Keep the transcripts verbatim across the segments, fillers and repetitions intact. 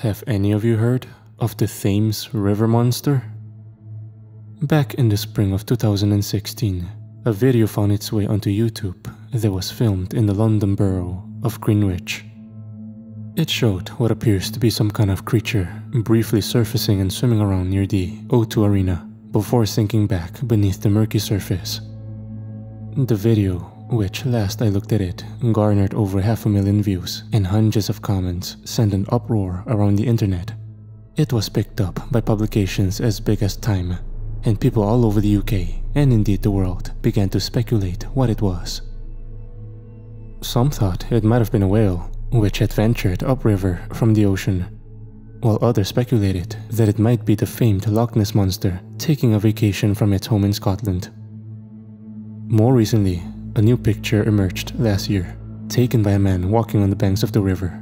Have any of you heard of the Thames River Monster? Back in the spring of two thousand sixteen, a video found its way onto YouTube that was filmed in the London borough of Greenwich. It showed what appears to be some kind of creature briefly surfacing and swimming around near the O two Arena before sinking back beneath the murky surface. The video, which last I looked at it, garnered over half a million views and hundreds of comments sent an uproar around the internet. It was picked up by publications as big as Time, and people all over the U K and indeed the world began to speculate what it was. Some thought it might have been a whale, which had ventured upriver from the ocean, while others speculated that it might be the famed Loch Ness Monster taking a vacation from its home in Scotland. More recently, a new picture emerged last year, taken by a man walking on the banks of the river.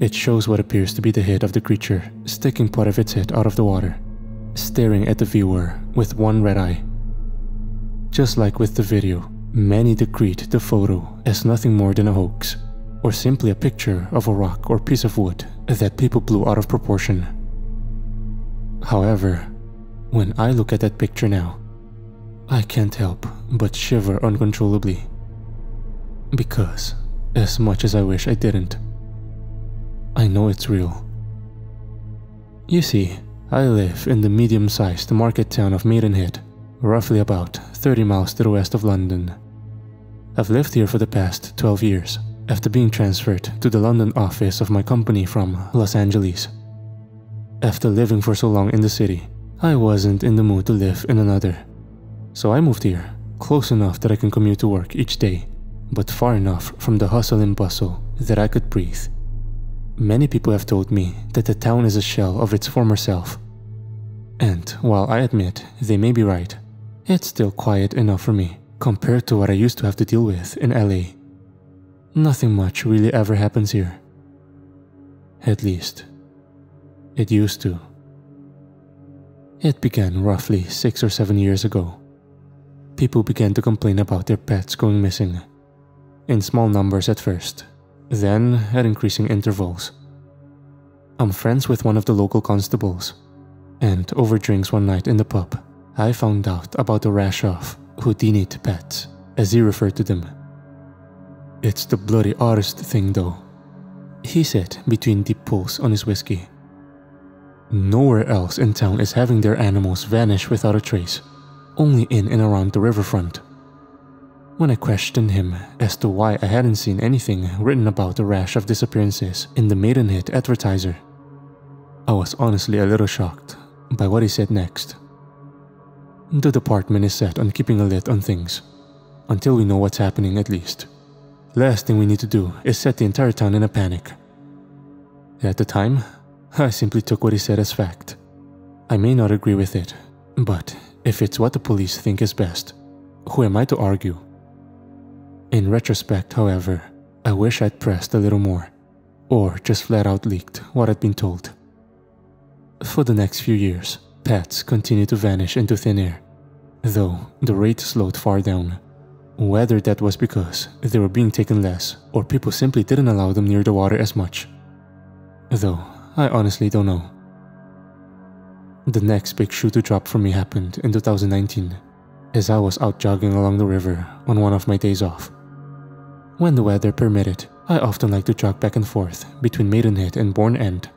It shows what appears to be the head of the creature sticking part of its head out of the water, staring at the viewer with one red eye. Just like with the video, many decreed the photo as nothing more than a hoax, or simply a picture of a rock or piece of wood that people blew out of proportion. However, when I look at that picture now, I can't help but shiver uncontrollably. Because, as much as I wish I didn't, I know it's real. You see, I live in the medium-sized market town of Maidenhead, roughly about thirty miles to the west of London. I've lived here for the past twelve years. After being transferred to the London office of my company from Los Angeles. After living for so long in the city, I wasn't in the mood to live in another. So I moved here, close enough that I can commute to work each day, but far enough from the hustle and bustle that I could breathe. Many people have told me that the town is a shell of its former self. And while I admit they may be right, it's still quiet enough for me compared to what I used to have to deal with in L A. Nothing much really ever happens here. At least, it used to. It began roughly six or seven years ago. People began to complain about their pets going missing, in small numbers at first, then at increasing intervals. I'm friends with one of the local constables, and over drinks one night in the pub, I found out about a rash of Houdini pets, as he referred to them. It's the bloody oddest thing though, he said between deep pulls on his whiskey. Nowhere else in town is having their animals vanish without a trace, only in and around the riverfront. When I questioned him as to why I hadn't seen anything written about the rash of disappearances in the Maidenhead Advertiser, I was honestly a little shocked by what he said next. The department is set on keeping a lid on things, until we know what's happening at least. Last thing we need to do is set the entire town in a panic. At the time, I simply took what he said as fact. I may not agree with it, but if it's what the police think is best, who am I to argue? In retrospect, however, I wish I'd pressed a little more, or just flat out leaked what I'd been told. For the next few years, pets continued to vanish into thin air, though the rate slowed far down. Whether that was because they were being taken less, or people simply didn't allow them near the water as much. Though, I honestly don't know. The next big shoe to drop for me happened in two thousand nineteen, as I was out jogging along the river on one of my days off. When the weather permitted, I often like to jog back and forth between Maidenhead and Bourne End.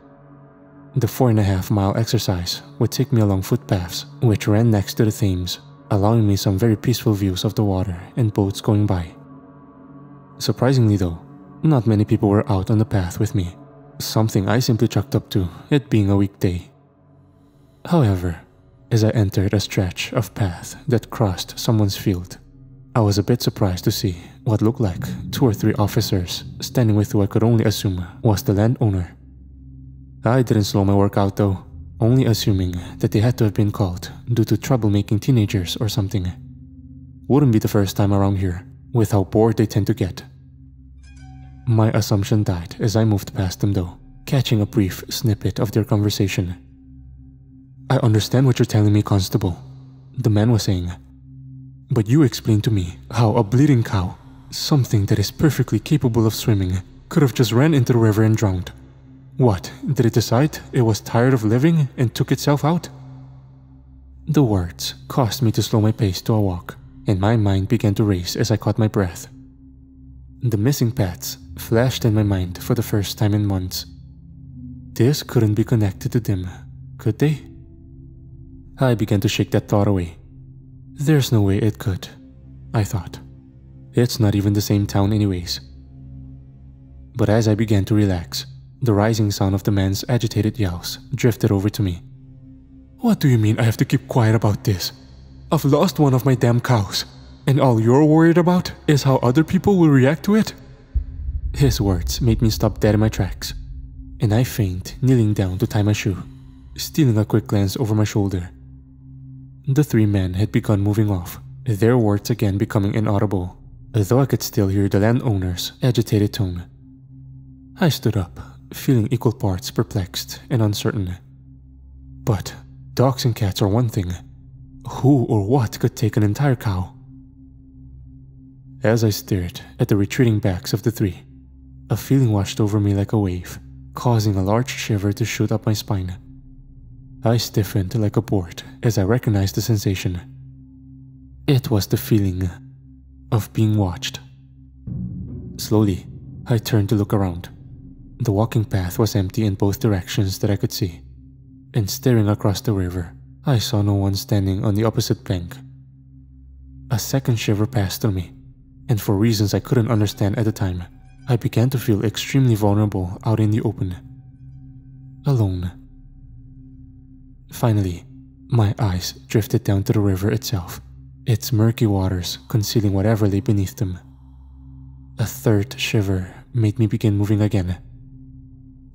The four and a half mile exercise would take me along footpaths which ran next to the Thames, allowing me some very peaceful views of the water and boats going by. Surprisingly though, not many people were out on the path with me, something I simply chalked up to it being a weekday. However, as I entered a stretch of path that crossed someone's field, I was a bit surprised to see what looked like two or three officers standing with who I could only assume was the landowner. I didn't slow my work out though, only assuming that they had to have been called due to troublemaking teenagers or something. Wouldn't be the first time around here, with how bored they tend to get. My assumption died as I moved past them though, catching a brief snippet of their conversation. "I understand what you're telling me, Constable," the man was saying. "But you explained to me how a bleeding cow, something that is perfectly capable of swimming, could have just ran into the river and drowned. What, did it decide it was tired of living and took itself out? The words caused me to slow my pace to a walk, and my mind began to race as I caught my breath. The missing pets flashed in my mind for the first time in months. This couldn't be connected to them, could they? I began to shake that thought away. There's no way it could, I thought. It's not even the same town anyways. But as I began to relax, the rising sound of the man's agitated yells drifted over to me. What do you mean I have to keep quiet about this? I've lost one of my damn cows, and all you're worried about is how other people will react to it? His words made me stop dead in my tracks, and I feigned kneeling down to tie my shoe, stealing a quick glance over my shoulder. The three men had begun moving off, their words again becoming inaudible, though I could still hear the landowner's agitated tone. I stood up, feeling equal parts perplexed and uncertain. But dogs and cats are one thing. Who or what could take an entire cow? As I stared at the retreating backs of the three, a feeling washed over me like a wave, causing a large shiver to shoot up my spine. I stiffened like a board as I recognized the sensation. It was the feeling of being watched. Slowly, I turned to look around. The walking path was empty in both directions that I could see, and staring across the river, I saw no one standing on the opposite bank. A second shiver passed through me, and for reasons I couldn't understand at the time, I began to feel extremely vulnerable out in the open, alone. Finally, my eyes drifted down to the river itself, its murky waters concealing whatever lay beneath them. A third shiver made me begin moving again.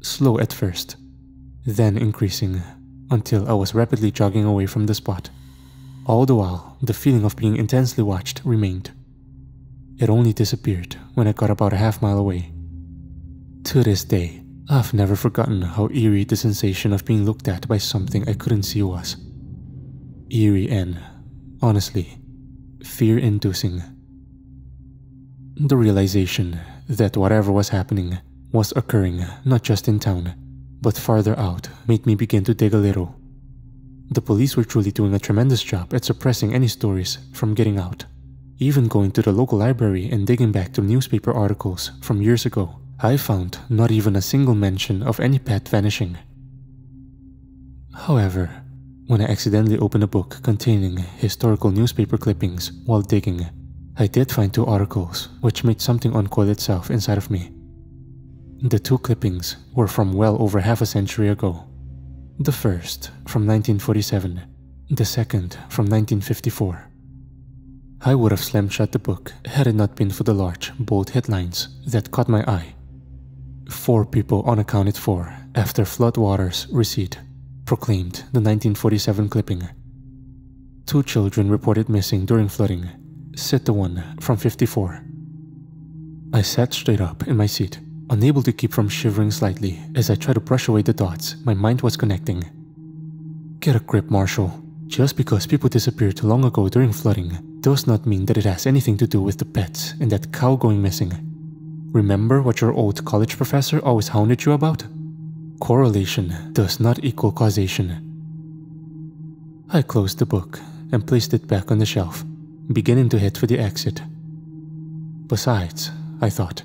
Slow at first, then increasing, until I was rapidly jogging away from the spot. All the while, the feeling of being intensely watched remained. It only disappeared when I got about a half mile away. To this day, I've never forgotten how eerie the sensation of being looked at by something I couldn't see was. Eerie and, honestly, fear-inducing. The realization that whatever was happening was occurring not just in town, but farther out made me begin to dig a little. The police were truly doing a tremendous job at suppressing any stories from getting out. Even going to the local library and digging back to newspaper articles from years ago, I found not even a single mention of any pet vanishing. However, when I accidentally opened a book containing historical newspaper clippings while digging, I did find two articles which made something uncoil itself inside of me. The two clippings were from well over half a century ago. The first from nineteen forty-seven, the second from nineteen fifty-four. I would have slammed shut the book had it not been for the large, bold headlines that caught my eye. Four people unaccounted for after flood waters recede, proclaimed the nineteen forty-seven clipping. Two children reported missing during flooding, said the one from fifty-four. I sat straight up in my seat, unable to keep from shivering slightly as I tried to brush away the dots my mind was connecting. Get a grip, Marshall. Just because people disappeared long ago during flooding does not mean that it has anything to do with the pets and that cow going missing. Remember what your old college professor always hounded you about? Correlation does not equal causation. I closed the book and placed it back on the shelf, beginning to head for the exit. Besides, I thought,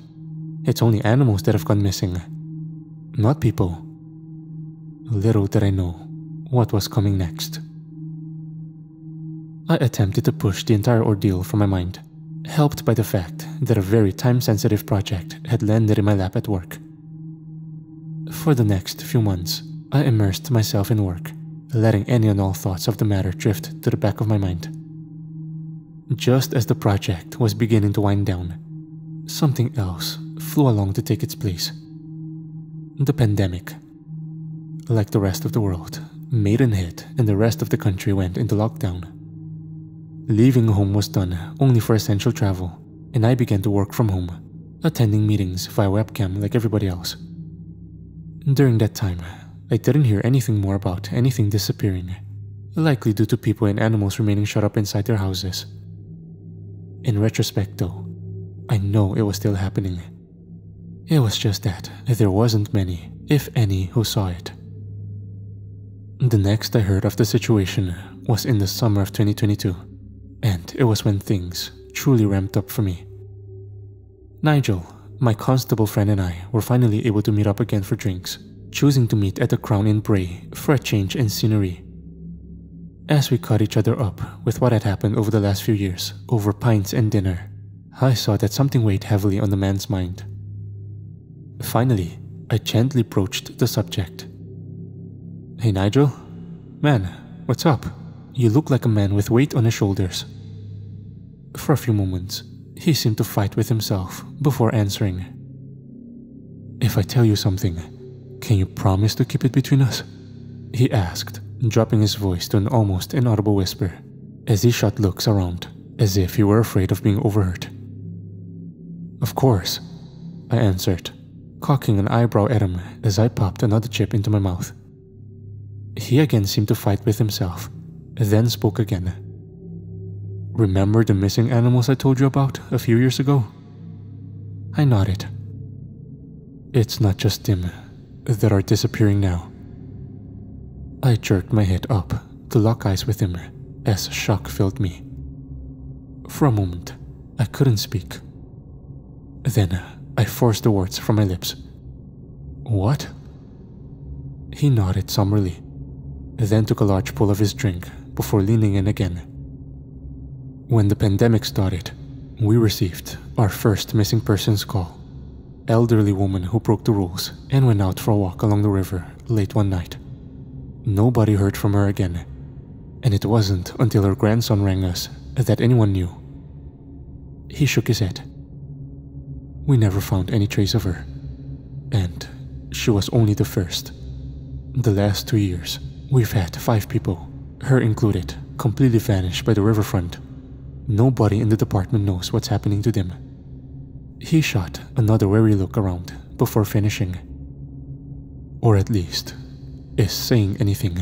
it's only animals that have gone missing, not people. Little did I know what was coming next. I attempted to push the entire ordeal from my mind, helped by the fact that a very time-sensitive project had landed in my lap at work. For the next few months, I immersed myself in work, letting any and all thoughts of the matter drift to the back of my mind. Just as the project was beginning to wind down, something else flew along to take its place. The pandemic. Like the rest of the world, Maidenhead and the rest of the country went into lockdown. Leaving home was done only for essential travel, and I began to work from home, attending meetings via webcam like everybody else. During that time, I didn't hear anything more about anything disappearing, likely due to people and animals remaining shut up inside their houses. In retrospect though, I know it was still happening. It was just that there wasn't many, if any who saw it. The next I heard of the situation was in the summer of twenty twenty-two, and it was when things truly ramped up for me. Nigel, my constable friend, and I were finally able to meet up again for drinks, choosing to meet at the Crown in Bray for a change in scenery. As we caught each other up with what had happened over the last few years over pints and dinner, I saw that something weighed heavily on the man's mind. Finally, I gently broached the subject. "Hey Nigel, man, what's up? You look like a man with weight on his shoulders." For a few moments, he seemed to fight with himself before answering. "If I tell you something, can you promise to keep it between us?" he asked, dropping his voice to an almost inaudible whisper as he shot looks around, as if he were afraid of being overheard. "Of course," I answered, cocking an eyebrow at him as I popped another chip into my mouth. He again seemed to fight with himself, then spoke again. "Remember the missing animals I told you about a few years ago?" I nodded. "It's not just them that are disappearing now." I jerked my head up to lock eyes with him as shock filled me. For a moment, I couldn't speak. Then I forced the words from my lips. "What?" He nodded somberly, then took a large pull of his drink before leaning in again. "When the pandemic started, we received our first missing persons call. Elderly woman who broke the rules and went out for a walk along the river late one night. Nobody heard from her again, and it wasn't until her grandson rang us that anyone knew." He shook his head. "We never found any trace of her, and she was only the first. The last two years, we've had five people, her included, completely vanish by the riverfront. Nobody in the department knows what's happening to them." He shot another wary look around before finishing. "Or at least, is saying anything."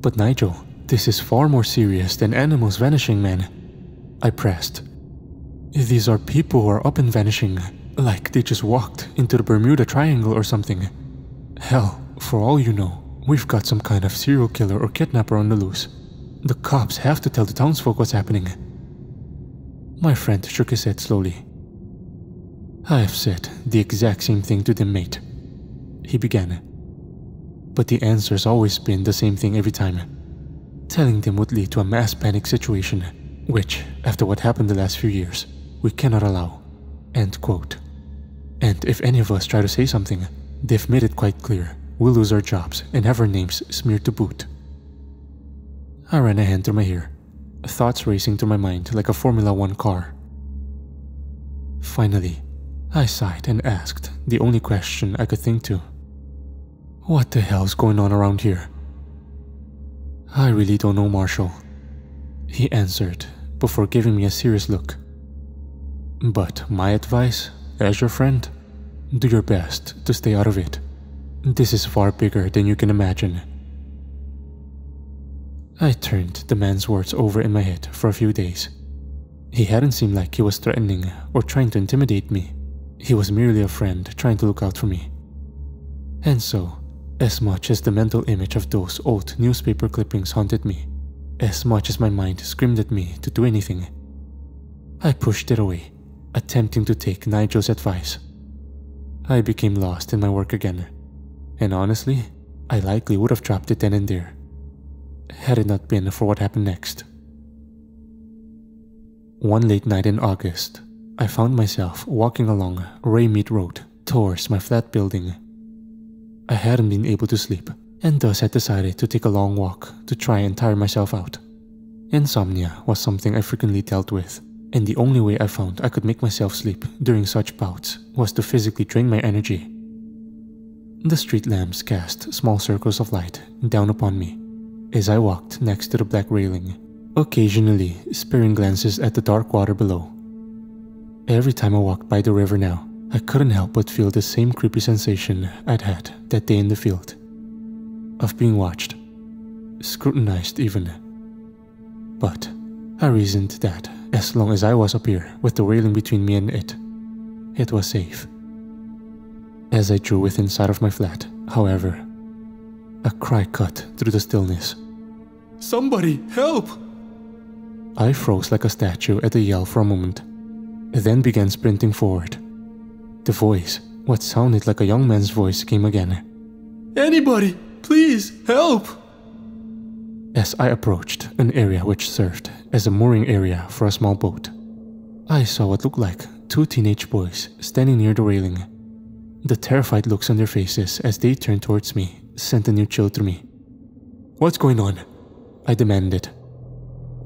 "But Nigel, this is far more serious than animals vanishing, man," I pressed. "These are people who are up and vanishing, like they just walked into the Bermuda Triangle or something. Hell, for all you know, we've got some kind of serial killer or kidnapper on the loose. The cops have to tell the townsfolk what's happening." My friend shook his head slowly. "I have said the exact same thing to them, mate," he began. "But the answer's always been the same thing every time. Telling them would lead to a mass panic situation, which, after what happened the last few years, we cannot allow." End quote. "And if any of us try to say something, they've made it quite clear we'll lose our jobs and have our names smeared to boot." I ran a hand through my hair, thoughts racing through my mind like a Formula One car. Finally, I sighed and asked the only question I could think to. "What the hell's going on around here?" "I really don't know, Marshall," he answered before giving me a serious look. "But my advice, as your friend, do your best to stay out of it. This is far bigger than you can imagine." I turned the man's words over in my head for a few days. He hadn't seemed like he was threatening or trying to intimidate me. He was merely a friend trying to look out for me. And so, as much as the mental image of those old newspaper clippings haunted me, as much as my mind screamed at me to do anything, I pushed it away, attempting to take Nigel's advice. I became lost in my work again, and honestly, I likely would have dropped it then and there, had it not been for what happened next. One late night in August, I found myself walking along Ray Mead Road towards my flat building. I hadn't been able to sleep, and thus had decided to take a long walk to try and tire myself out. Insomnia was something I frequently dealt with, and the only way I found I could make myself sleep during such bouts was to physically drain my energy. The street lamps cast small circles of light down upon me as I walked next to the black railing, occasionally sparing glances at the dark water below. Every time I walked by the river now, I couldn't help but feel the same creepy sensation I'd had that day in the field, of being watched, scrutinized even. But I reasoned that as long as I was up here with the railing between me and it, it was safe. As I drew within sight of my flat, however, a cry cut through the stillness. Somebody, help! I froze like a statue at the yell for a moment, then began sprinting forward. The voice, what sounded like a young man's voice, came again. Anybody, please, help! As I approached an area which served as a mooring area for a small boat, I saw what looked like two teenage boys standing near the railing. The terrified looks on their faces as they turned towards me sent a new chill through me. What's going on? I demanded.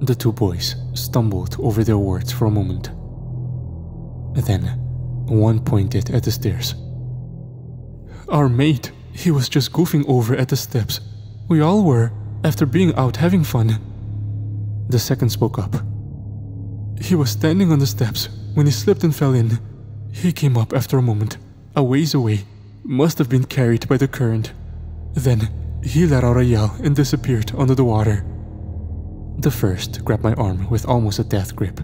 The two boys stumbled over their words for a moment. Then, one pointed at the stairs. Our mate, he was just goofing over at the steps. We all were, after being out having fun. The second spoke up. He was standing on the steps when he slipped and fell in. He came up after a moment, a ways away, must have been carried by the current. Then, he let out a yell and disappeared under the water. The first grabbed my arm with almost a death grip.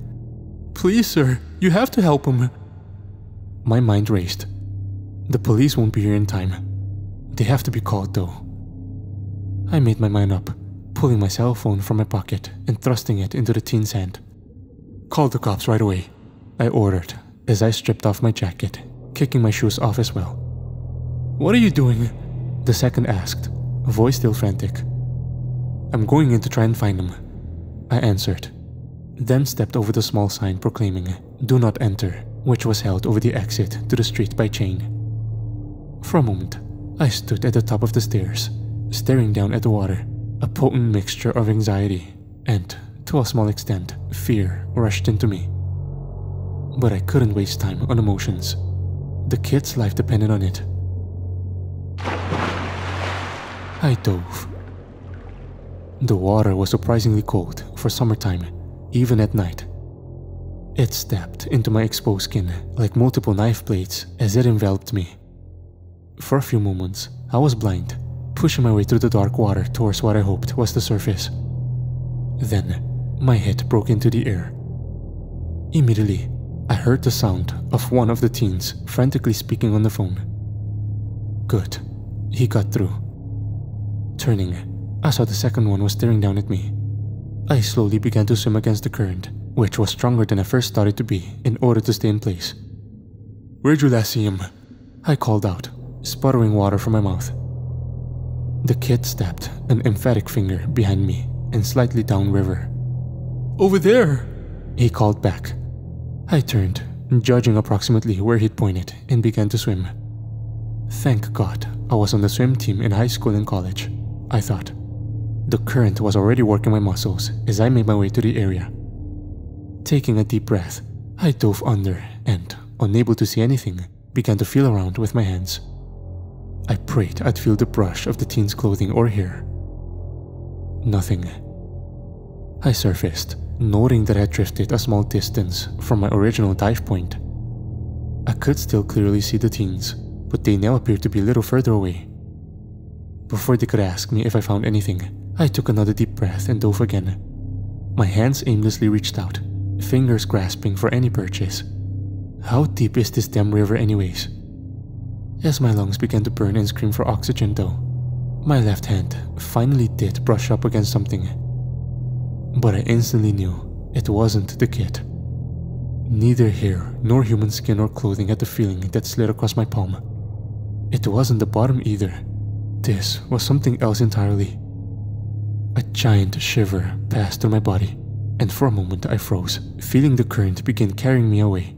Please, sir, you have to help him. My mind raced. The police won't be here in time. They have to be called, though. I made my mind up, pulling my cell phone from my pocket and thrusting it into the teen's hand. Call the cops right away, I ordered as I stripped off my jacket, kicking my shoes off as well. What are you doing? The second asked, voice still frantic. I'm going in to try and find him, I answered, then stepped over the small sign proclaiming, Do Not Enter, which was held over the exit to the street by chain. For a moment, I stood at the top of the stairs, staring down at the water. A potent mixture of anxiety and, to a small extent, fear rushed into me. But I couldn't waste time on emotions. The kid's life depended on it. I dove. The water was surprisingly cold for summertime, even at night. It stabbed into my exposed skin like multiple knife blades as it enveloped me. For a few moments, I was blind, pushing my way through the dark water towards what I hoped was the surface. Then, my head broke into the air. Immediately, I heard the sound of one of the teens frantically speaking on the phone. Good, he got through. Turning, I saw the second one was staring down at me. I slowly began to swim against the current, which was stronger than I first thought it to be in order to stay in place. Where'd you last see him? I called out, sputtering water from my mouth. The kid stabbed an emphatic finger behind me and slightly downriver. Over there, he called back. I turned, judging approximately where he'd pointed, and began to swim. Thank God I was on the swim team in high school and college, I thought. The current was already working my muscles as I made my way to the area. Taking a deep breath, I dove under and, unable to see anything, began to feel around with my hands. I prayed I'd feel the brush of the teen's clothing or hair. Nothing. I surfaced, noting that I had drifted a small distance from my original dive point. I could still clearly see the teens, but they now appeared to be a little further away. Before they could ask me if I found anything, I took another deep breath and dove again. My hands aimlessly reached out, fingers grasping for any purchase. How deep is this damn river anyways? As my lungs began to burn and scream for oxygen though, my left hand finally did brush up against something. But I instantly knew it wasn't the kid. Neither hair nor human skin or clothing had the feeling that slid across my palm. It wasn't the bottom either. This was something else entirely. A giant shiver passed through my body, and for a moment I froze, feeling the current begin carrying me away.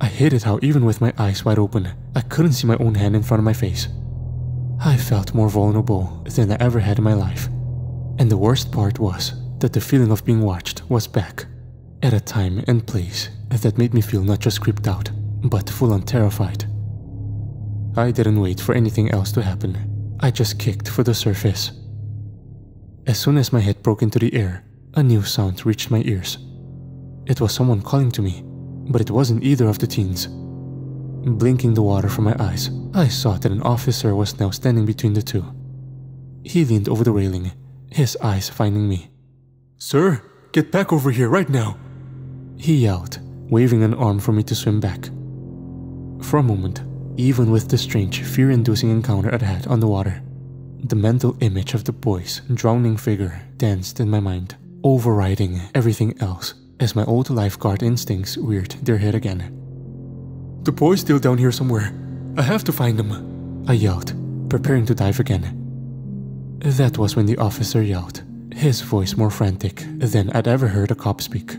I hated how even with my eyes wide open, I couldn't see my own hand in front of my face. I felt more vulnerable than I ever had in my life. And the worst part was that the feeling of being watched was back, at a time and place that made me feel not just creeped out, but full-on terrified. I didn't wait for anything else to happen. I just kicked for the surface. As soon as my head broke into the air, a new sound reached my ears. It was someone calling to me, but it wasn't either of the teens. Blinking the water from my eyes, I saw that an officer was now standing between the two. He leaned over the railing, his eyes finding me. Sir, get back over here right now, he yelled, waving an arm for me to swim back. For a moment, even with the strange, fear-inducing encounter I'd had on the water. The mental image of the boy's drowning figure danced in my mind, overriding everything else as my old lifeguard instincts reared their head again. "The boy's still down here somewhere. I have to find him," I yelled, preparing to dive again. That was when the officer yelled, his voice more frantic than I'd ever heard a cop speak.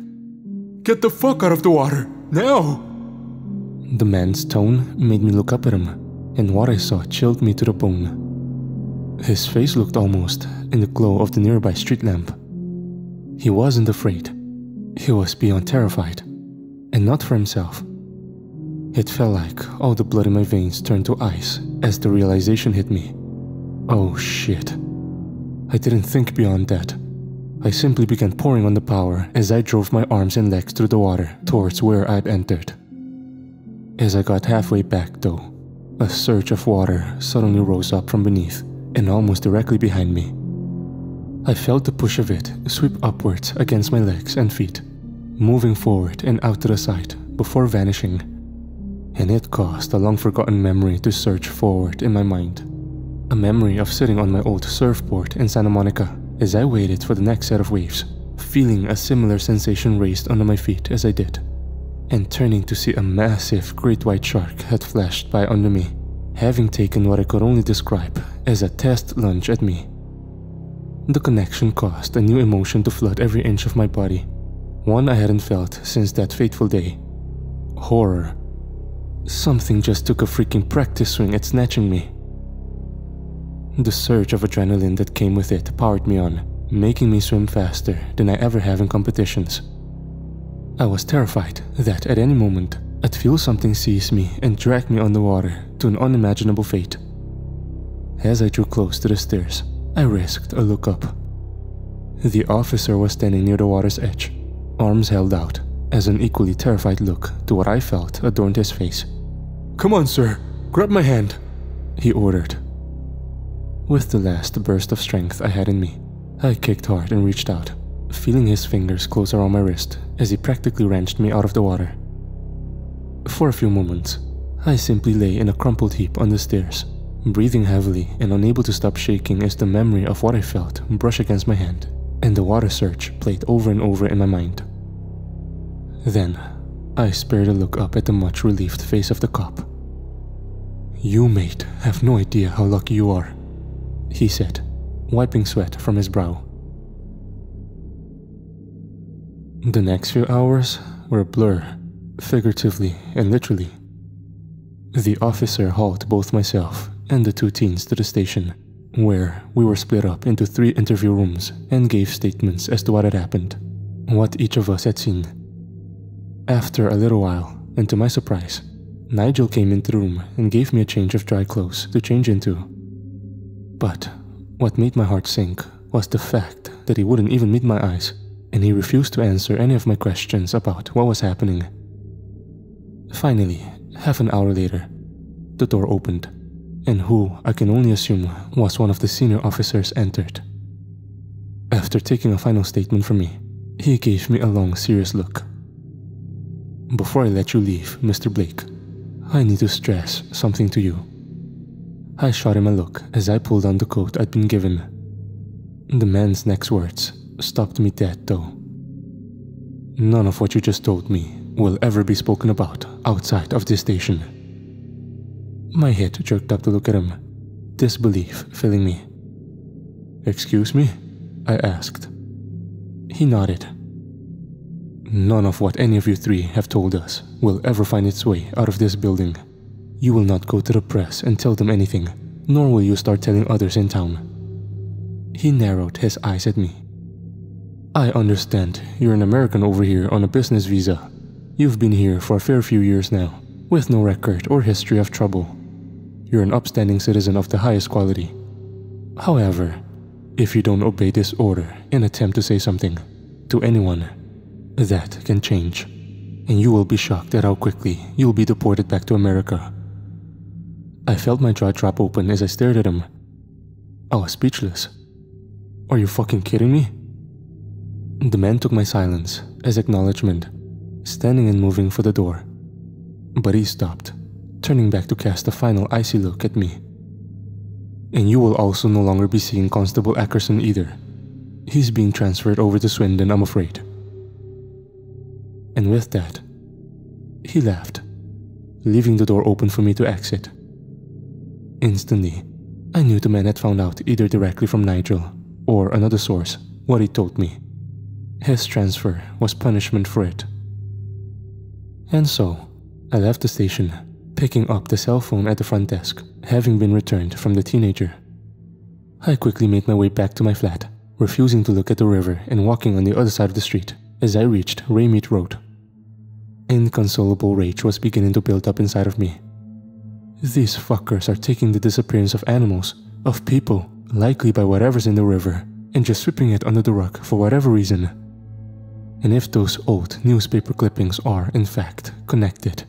"Get the fuck out of the water, now!" The man's tone made me look up at him, and what I saw chilled me to the bone. His face looked almost in the glow of the nearby street lamp. He wasn't afraid. He was beyond terrified, and not for himself. It felt like all the blood in my veins turned to ice as the realization hit me. Oh shit. I didn't think beyond that. I simply began pouring on the power as I drove my arms and legs through the water towards where I'd entered. As I got halfway back though, a surge of water suddenly rose up from beneath and almost directly behind me. I felt the push of it sweep upwards against my legs and feet, moving forward and out to the side before vanishing, and it caused a long-forgotten memory to surge forward in my mind. A memory of sitting on my old surfboard in Santa Monica as I waited for the next set of waves, feeling a similar sensation raised under my feet as I did, and turning to see a massive great white shark had flashed by under me, having taken what I could only describe as a test lunge at me. The connection caused a new emotion to flood every inch of my body, one I hadn't felt since that fateful day. Horror. Something just took a freaking practice swing at snatching me. The surge of adrenaline that came with it powered me on, making me swim faster than I ever have in competitions. I was terrified that at any moment, I'd feel something seize me and drag me underwater to an unimaginable fate. As I drew close to the stairs, I risked a look up. The officer was standing near the water's edge, arms held out, as an equally terrified look to what I felt adorned his face. "Come on, sir, grab my hand," he ordered. With the last burst of strength I had in me, I kicked hard and reached out, feeling his fingers close around my wrist as he practically wrenched me out of the water. For a few moments, I simply lay in a crumpled heap on the stairs, breathing heavily and unable to stop shaking as the memory of what I felt brushed against my hand, and the water surge played over and over in my mind. Then, I spared a look up at the much-relieved face of the cop. "You, mate, have no idea how lucky you are," he said, wiping sweat from his brow. The next few hours were a blur, figuratively and literally. The officer hauled both myself and the two teens to the station, where we were split up into three interview rooms and gave statements as to what had happened, what each of us had seen. After a little while, and to my surprise, Nigel came into the room and gave me a change of dry clothes to change into. But what made my heart sink was the fact that he wouldn't even meet my eyes, and he refused to answer any of my questions about what was happening. Finally, half an hour later, the door opened, and who I can only assume was one of the senior officers entered. After taking a final statement from me, he gave me a long, serious look. "Before I let you leave, Mister Blake, I need to stress something to you." I shot him a look as I pulled on the coat I'd been given. The man's next words stopped me dead though. "None of what you just told me will ever be spoken about outside of this station." My head jerked up to look at him, disbelief filling me. "Excuse me?" I asked. He nodded. "None of what any of you three have told us will ever find its way out of this building. You will not go to the press and tell them anything, nor will you start telling others in town." He narrowed his eyes at me. "I understand you're an American over here on a business visa. You've been here for a fair few years now, with no record or history of trouble. You're an upstanding citizen of the highest quality. However, if you don't obey this order and attempt to say something to anyone, that can change, and you will be shocked at how quickly you'll be deported back to America." I felt my jaw drop open as I stared at him. I was speechless. "Are you fucking kidding me?" The man took my silence as acknowledgement, standing and moving for the door. But he stopped, turning back to cast a final icy look at me. And you will also no longer be seeing Constable Ackerson either. He's being transferred over to Swindon, I'm afraid. And with that, he left, leaving the door open for me to exit. Instantly, I knew the man had found out either directly from Nigel or another source what he told me. His transfer was punishment for it. And so, I left the station, picking up the cell phone at the front desk, having been returned from the teenager. I quickly made my way back to my flat, refusing to look at the river and walking on the other side of the street as I reached Ray Mead Road. Inconsolable rage was beginning to build up inside of me. These fuckers are taking the disappearance of animals, of people, likely by whatever's in the river, and just sweeping it under the rug for whatever reason. And if those old newspaper clippings are, in fact, connected,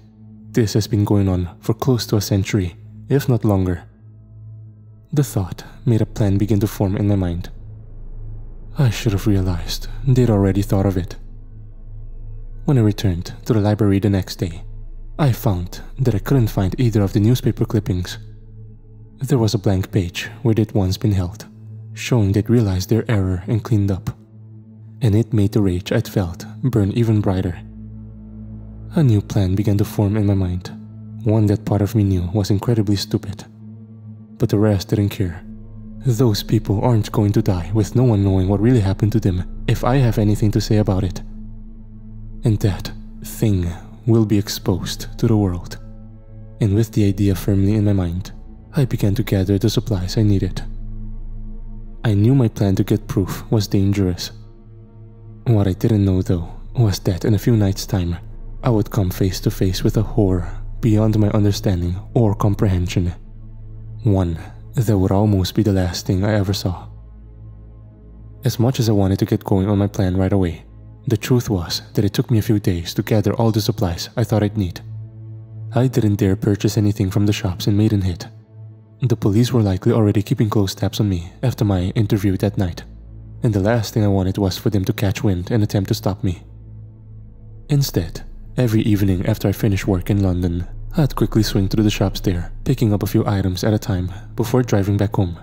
this has been going on for close to a century, if not longer. The thought made a plan begin to form in my mind. I should have realized they'd already thought of it. When I returned to the library the next day, I found that I couldn't find either of the newspaper clippings. There was a blank page where they'd once been held, showing they'd realized their error and cleaned up, and it made the rage I'd felt burn even brighter. A new plan began to form in my mind, one that part of me knew was incredibly stupid, but the rest didn't care. Those people aren't going to die with no one knowing what really happened to them if I have anything to say about it. And that thing will be exposed to the world. And with the idea firmly in my mind, I began to gather the supplies I needed. I knew my plan to get proof was dangerous. What I didn't know, though, was that in a few nights' time, I would come face to face with a horror beyond my understanding or comprehension. One that would almost be the last thing I ever saw. As much as I wanted to get going on my plan right away, the truth was that it took me a few days to gather all the supplies I thought I'd need. I didn't dare purchase anything from the shops in Maidenhead. The police were likely already keeping close tabs on me after my interview that night, and the last thing I wanted was for them to catch wind and attempt to stop me. Instead, every evening after I finished work in London, I'd quickly swing through the shops there, picking up a few items at a time before driving back home.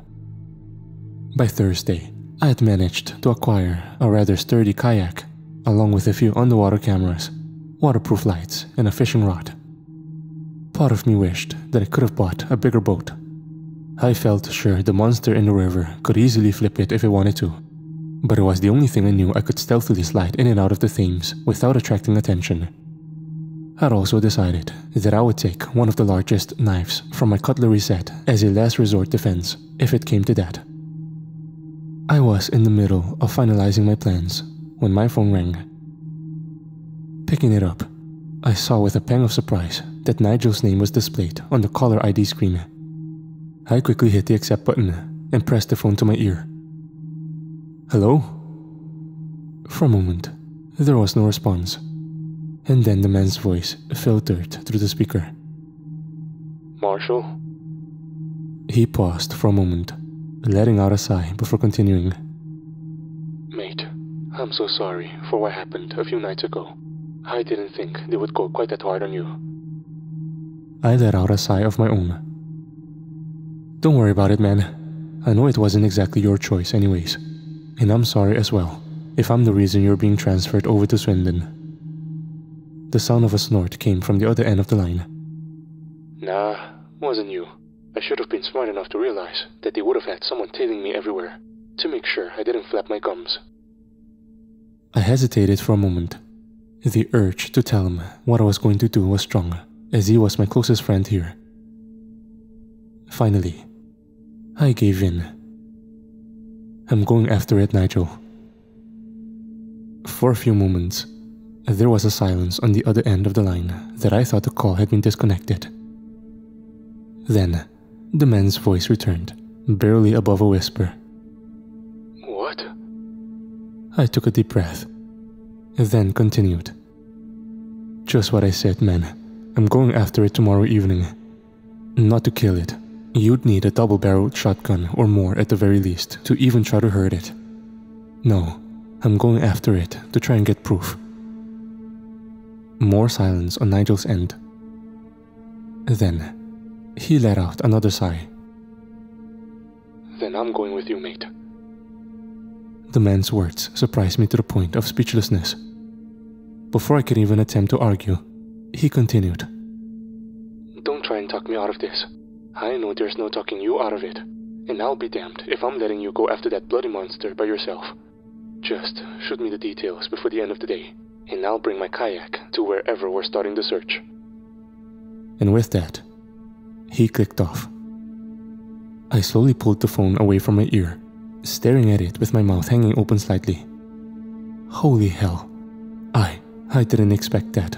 By Thursday, I had managed to acquire a rather sturdy kayak, along with a few underwater cameras, waterproof lights, and a fishing rod. Part of me wished that I could have bought a bigger boat. I felt sure the monster in the river could easily flip it if it wanted to, but it was the only thing I knew I could stealthily slide in and out of the Thames without attracting attention. I'd also decided that I would take one of the largest knives from my cutlery set as a last resort defense, if it came to that. I was in the middle of finalizing my plans when my phone rang. Picking it up, I saw with a pang of surprise that Nigel's name was displayed on the caller I D screen. I quickly hit the accept button and pressed the phone to my ear. Hello? For a moment, there was no response, and then the man's voice filtered through the speaker. Marshall? He paused for a moment, letting out a sigh before continuing. Mate, I'm so sorry for what happened a few nights ago. I didn't think they would go quite that hard on you. I let out a sigh of my own. Don't worry about it, man. I know it wasn't exactly your choice anyways. And I'm sorry as well, if I'm the reason you're being transferred over to Swindon. The sound of a snort came from the other end of the line. Nah, wasn't you. I should have been smart enough to realize that they would have had someone tailing me everywhere to make sure I didn't flap my gums. I hesitated for a moment. The urge to tell him what I was going to do was strong, as he was my closest friend here. Finally, I gave in. I'm going after it, Nigel. For a few moments, there was a silence on the other end of the line that I thought the call had been disconnected. Then, the man's voice returned, barely above a whisper. What? I took a deep breath, then continued. Just what I said, man. I'm going after it tomorrow evening. Not to kill it. You'd need a double-barreled shotgun or more at the very least to even try to hurt it. No, I'm going after it to try and get proof. More silence on Nigel's end. Then, he let out another sigh. Then I'm going with you, mate. The man's words surprised me to the point of speechlessness. Before I could even attempt to argue, he continued. Don't try and talk me out of this. I know there's no talking you out of it, and I'll be damned if I'm letting you go after that bloody monster by yourself. Just shoot me the details before the end of the day, and I'll bring my kayak to wherever we're starting the search. And with that, he clicked off. I slowly pulled the phone away from my ear, staring at it with my mouth hanging open slightly. Holy hell. I, I didn't expect that.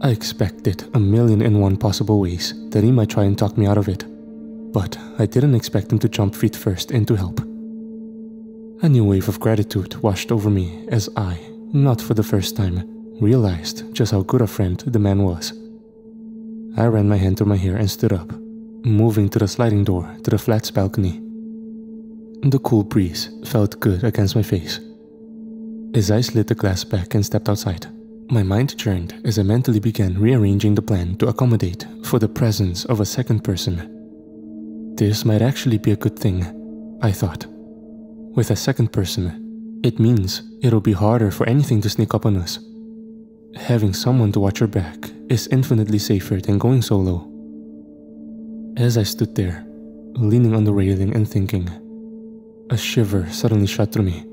I expected a million and one possible ways that he might try and talk me out of it, but I didn't expect him to jump feet first and to help. A new wave of gratitude washed over me as I, not for the first time, realized just how good a friend the man was. I ran my hand through my hair and stood up, moving to the sliding door to the flat's balcony. The cool breeze felt good against my face. As I slid the glass back and stepped outside, my mind churned as I mentally began rearranging the plan to accommodate for the presence of a second person. This might actually be a good thing, I thought. With a second person, it means it'll be harder for anything to sneak up on us. Having someone to watch your back is infinitely safer than going solo. As I stood there, leaning on the railing and thinking, a shiver suddenly shot through me.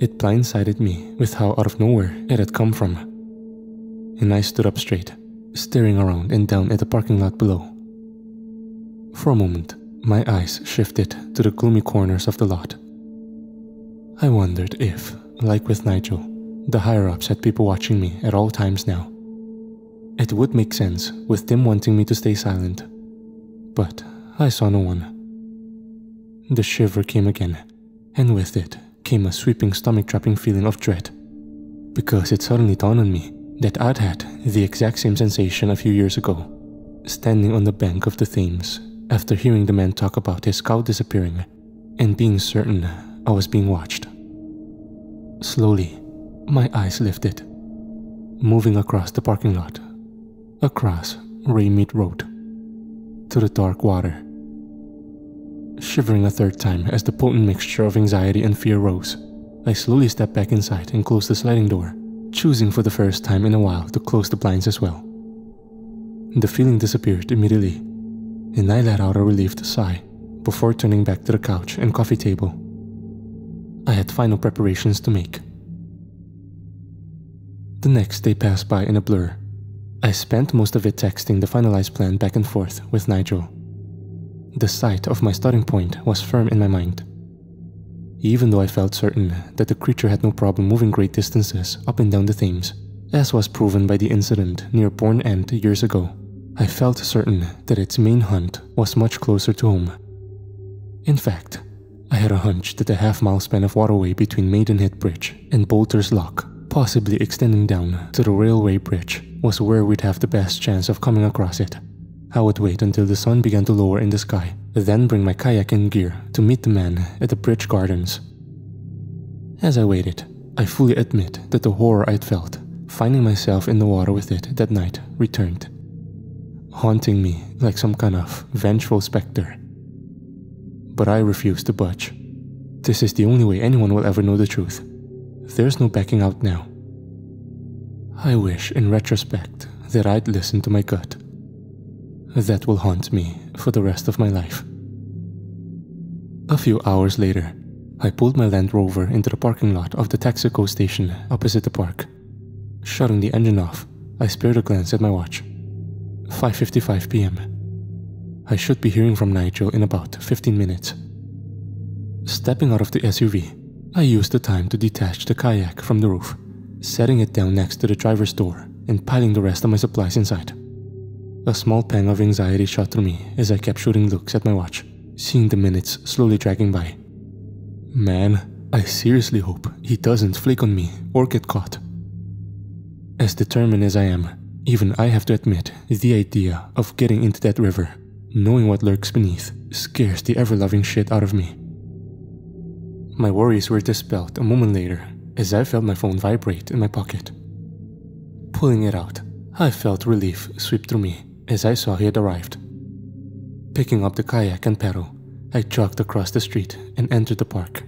It blindsided me with how out of nowhere it had come from. And I stood up straight, staring around and down at the parking lot below. For a moment, my eyes shifted to the gloomy corners of the lot. I wondered if, like with Nigel, the higher-ups had people watching me at all times now. It would make sense with them wanting me to stay silent, but I saw no one. The shiver came again, and with it came a sweeping stomach-dropping feeling of dread, because it suddenly dawned on me that I'd had the exact same sensation a few years ago, standing on the bank of the Thames after hearing the man talk about his cow disappearing and being certain I was being watched. Slowly, my eyes lifted, moving across the parking lot, across Ray Mead Road, to the dark water. Shivering a third time as the potent mixture of anxiety and fear rose, I slowly stepped back inside and closed the sliding door, choosing for the first time in a while to close the blinds as well. The feeling disappeared immediately, and I let out a relieved sigh before turning back to the couch and coffee table. I had final preparations to make. The next day passed by in a blur. I spent most of it texting the finalized plan back and forth with Nigel. The sight of my starting point was firm in my mind. Even though I felt certain that the creature had no problem moving great distances up and down the Thames, as was proven by the incident near Bourne End years ago, I felt certain that its main hunt was much closer to home. In fact, I had a hunch that the half-mile span of waterway between Maidenhead Bridge and Boulter's Lock, possibly extending down to the railway bridge, was where we'd have the best chance of coming across it. I would wait until the sun began to lower in the sky, then bring my kayak in gear to meet the man at the bridge gardens. As I waited, I fully admit that the horror I'd felt, finding myself in the water with it that night, returned, haunting me like some kind of vengeful specter. But I refused to budge. This is the only way anyone will ever know the truth. There's no backing out now. I wish, in retrospect, that I'd listened to my gut. That will haunt me for the rest of my life. A few hours later, I pulled my Land Rover into the parking lot of the Texaco station opposite the park. Shutting the engine off, I spared a glance at my watch. five fifty-five p m I should be hearing from Nigel in about fifteen minutes. Stepping out of the S U V, I used the time to detach the kayak from the roof, setting it down next to the driver's door and piling the rest of my supplies inside. A small pang of anxiety shot through me as I kept shooting looks at my watch, seeing the minutes slowly dragging by. Man, I seriously hope he doesn't flake on me or get caught. As determined as I am, even I have to admit the idea of getting into that river, knowing what lurks beneath, scares the ever-loving shit out of me. My worries were dispelled a moment later as I felt my phone vibrate in my pocket. Pulling it out, I felt relief sweep through me as I saw he had arrived. Picking up the kayak and paddle, I jogged across the street and entered the park.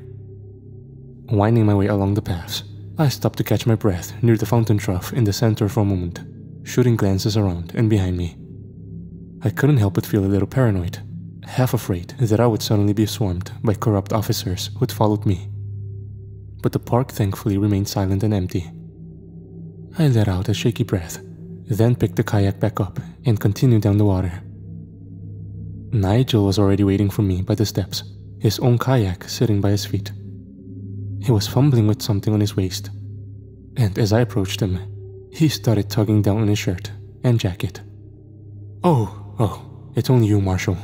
Winding my way along the paths, I stopped to catch my breath near the fountain trough in the center for a moment, shooting glances around and behind me. I couldn't help but feel a little paranoid, half afraid that I would suddenly be swarmed by corrupt officers who'd followed me. But the park thankfully remained silent and empty. I let out a shaky breath, then picked the kayak back up and continued down the water. Nigel was already waiting for me by the steps, his own kayak sitting by his feet. He was fumbling with something on his waist, and as I approached him, he started tugging down on his shirt and jacket. "Oh, oh, it's only you, Marshall,"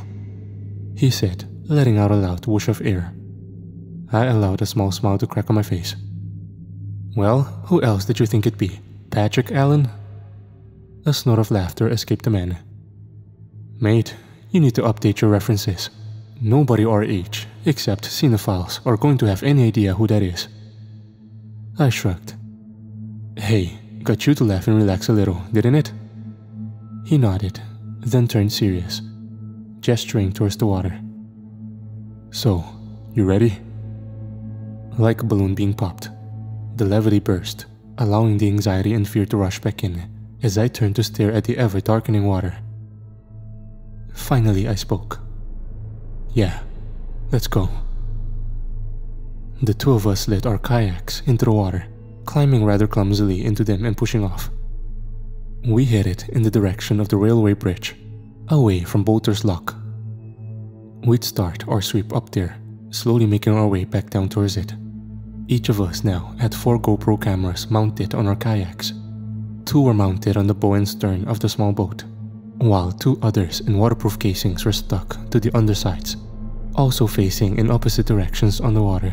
he said, letting out a loud whoosh of air. I allowed a small smile to crack on my face. "Well, who else did you think it'd be? Patrick Allen?" A snort of laughter escaped the man. "Mate, you need to update your references. Nobody our age, except cinephiles, are going to have any idea who that is." I shrugged. "Hey, got you to laugh and relax a little, didn't it?" He nodded, then turned serious, gesturing towards the water. "So, you ready?" Like a balloon being popped, the levity burst, allowing the anxiety and fear to rush back in as I turned to stare at the ever-darkening water. Finally, I spoke. "Yeah, let's go." The two of us slid our kayaks into the water, climbing rather clumsily into them and pushing off. We headed in the direction of the railway bridge, away from Boulter's Lock. We'd start our sweep up there, slowly making our way back down towards it. Each of us now had four GoPro cameras mounted on our kayaks. Two were mounted on the bow and stern of the small boat, while two others in waterproof casings were stuck to the undersides, also facing in opposite directions on the water.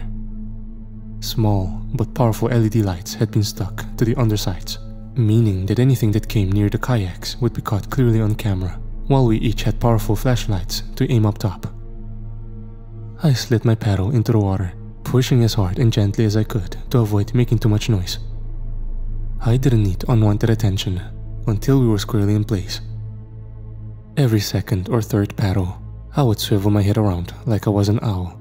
Small but powerful L E D lights had been stuck to the undersides, meaning that anything that came near the kayaks would be caught clearly on camera, while we each had powerful flashlights to aim up top. I slid my paddle into the water, pushing as hard and gently as I could to avoid making too much noise. I didn't need unwanted attention until we were squarely in place. Every second or third paddle, I would swivel my head around like I was an owl,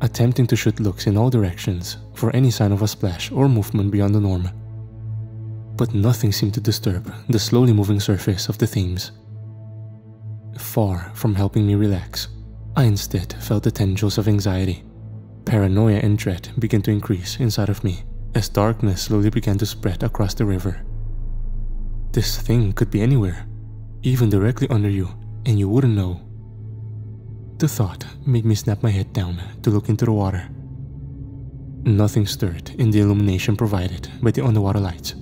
attempting to shoot looks in all directions for any sign of a splash or movement beyond the norm. But nothing seemed to disturb the slowly moving surface of the Thames. Far from helping me relax, I instead felt the tendrils of anxiety. Paranoia and dread began to increase inside of me as darkness slowly began to spread across the river. This thing could be anywhere, even directly under you, and you wouldn't know. The thought made me snap my head down to look into the water. Nothing stirred in the illumination provided by the underwater lights.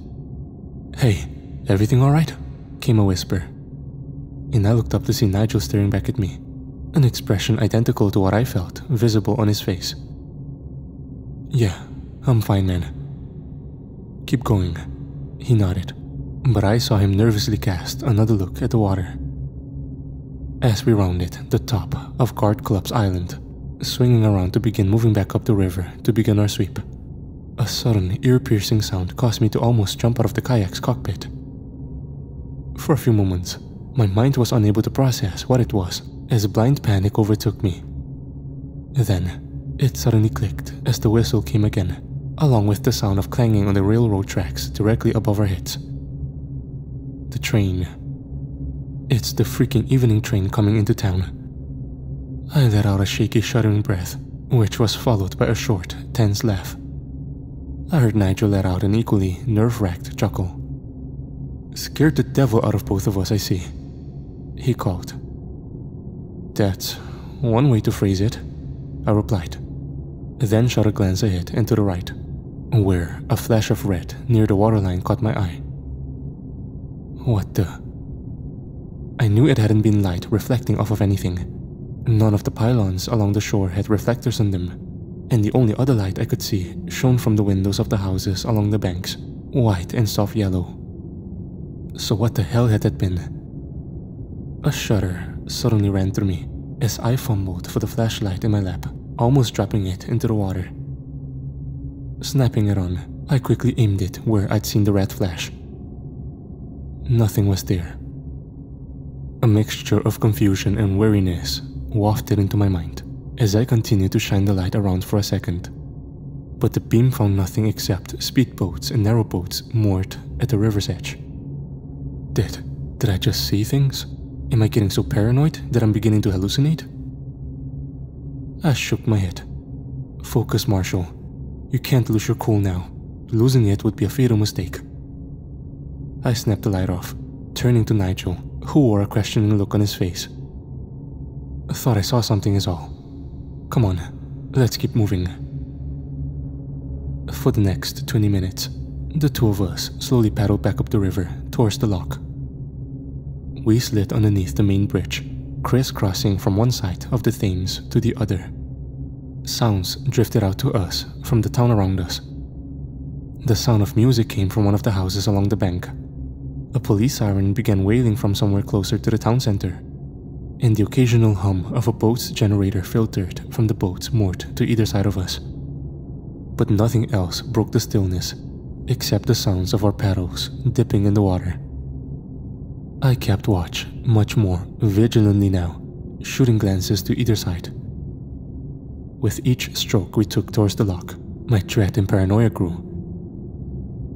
"Hey, everything all right?" came a whisper, and I looked up to see Nigel staring back at me, an expression identical to what I felt visible on his face. "Yeah, I'm fine, man. Keep going," he nodded, but I saw him nervously cast another look at the water. As we rounded the top of Guard Club's island, swinging around to begin moving back up the river to begin our sweep, a sudden ear-piercing sound caused me to almost jump out of the kayak's cockpit. For a few moments, my mind was unable to process what it was as blind panic overtook me. Then, it suddenly clicked as the whistle came again, along with the sound of clanging on the railroad tracks directly above our heads. The train. It's the freaking evening train coming into town. I let out a shaky, shuddering breath, which was followed by a short, tense laugh. I heard Nigel let out an equally nerve-wracked chuckle. "Scared the devil out of both of us, I see," he called. "That's one way to phrase it," I replied, then shot a glance ahead and to the right, where a flash of red near the waterline caught my eye. What the... I knew it hadn't been light reflecting off of anything. None of the pylons along the shore had reflectors on them, and the only other light I could see shone from the windows of the houses along the banks, white and soft yellow. So what the hell had that been? A shudder suddenly ran through me as I fumbled for the flashlight in my lap, almost dropping it into the water. Snapping it on, I quickly aimed it where I'd seen the red flash. Nothing was there. A mixture of confusion and weariness wafted into my mind as I continued to shine the light around for a second. But the beam found nothing except speedboats and narrowboats moored at the river's edge. Did, did I just see things? Am I getting so paranoid that I'm beginning to hallucinate? I shook my head. Focus, Marshall. You can't lose your cool now. Losing it would be a fatal mistake. I snapped the light off, turning to Nigel, who wore a questioning look on his face. I thought I saw something is all. Come on, let's keep moving. For the next twenty minutes, the two of us slowly paddled back up the river towards the lock. We slid underneath the main bridge, crisscrossing from one side of the Thames to the other. Sounds drifted out to us from the town around us. The sound of music came from one of the houses along the bank. A police siren began wailing from somewhere closer to the town center, and the occasional hum of a boat's generator filtered from the boats moored to either side of us. But nothing else broke the stillness, except the sounds of our paddles dipping in the water. I kept watch, much more vigilantly now, shooting glances to either side. With each stroke we took towards the lock, my dread and paranoia grew.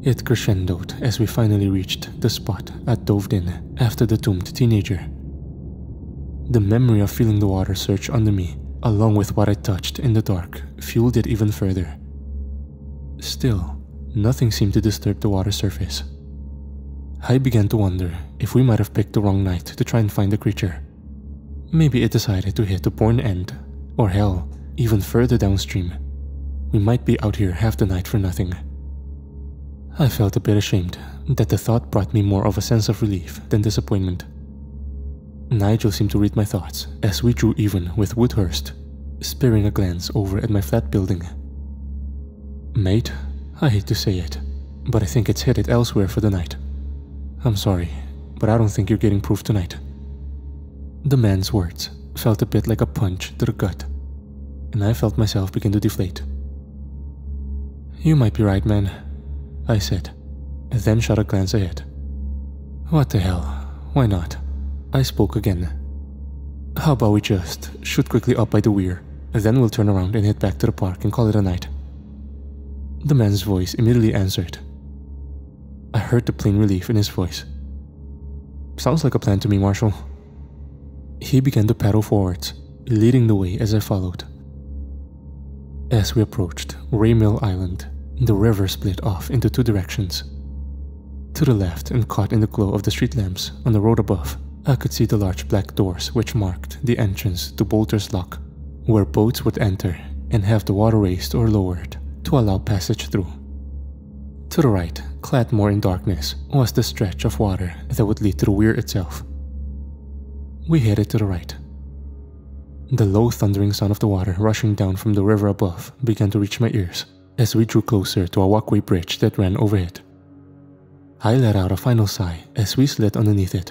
It crescendoed as we finally reached the spot I dove in after the doomed teenager. The memory of feeling the water surge under me, along with what I touched in the dark, fueled it even further. Still, nothing seemed to disturb the water surface. I began to wonder if we might have picked the wrong night to try and find the creature. Maybe it decided to hit the Bourne End, or hell, even further downstream. We might be out here half the night for nothing. I felt a bit ashamed that the thought brought me more of a sense of relief than disappointment. Nigel seemed to read my thoughts as we drew even with Woodhurst, spearing a glance over at my flat building. Mate, I hate to say it, but I think it's headed elsewhere for the night. I'm sorry, but I don't think you're getting proof tonight. The man's words felt a bit like a punch to the gut, and I felt myself begin to deflate. You might be right, man, I said, and then shot a glance ahead. What the hell, why not? I spoke again. How about we just shoot quickly up by the weir, and then we'll turn around and head back to the park and call it a night. The man's voice immediately answered. I heard the plain relief in his voice. Sounds like a plan to me, Marshall. He began to paddle forwards, leading the way as I followed. As we approached Ray Mill Island, the river split off into two directions. To the left and caught in the glow of the street lamps on the road above, I could see the large black doors which marked the entrance to Boulter's Lock, where boats would enter and have the water raised or lowered to allow passage through. To the right, clad more in darkness, was the stretch of water that would lead to the weir itself. We headed to the right. The low thundering sound of the water rushing down from the river above began to reach my ears as we drew closer to a walkway bridge that ran overhead. I let out a final sigh as we slid underneath it.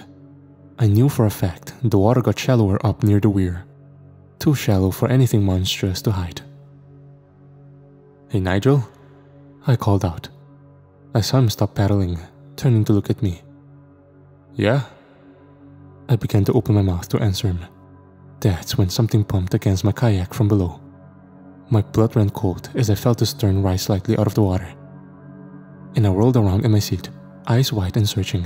I knew for a fact the water got shallower up near the weir. Too shallow for anything monstrous to hide. Hey Nigel, I called out. I saw him stop paddling, turning to look at me. Yeah? I began to open my mouth to answer him. That's when something pumped against my kayak from below. My blood ran cold as I felt the stern rise slightly out of the water. And I whirled around in my seat, eyes wide and searching.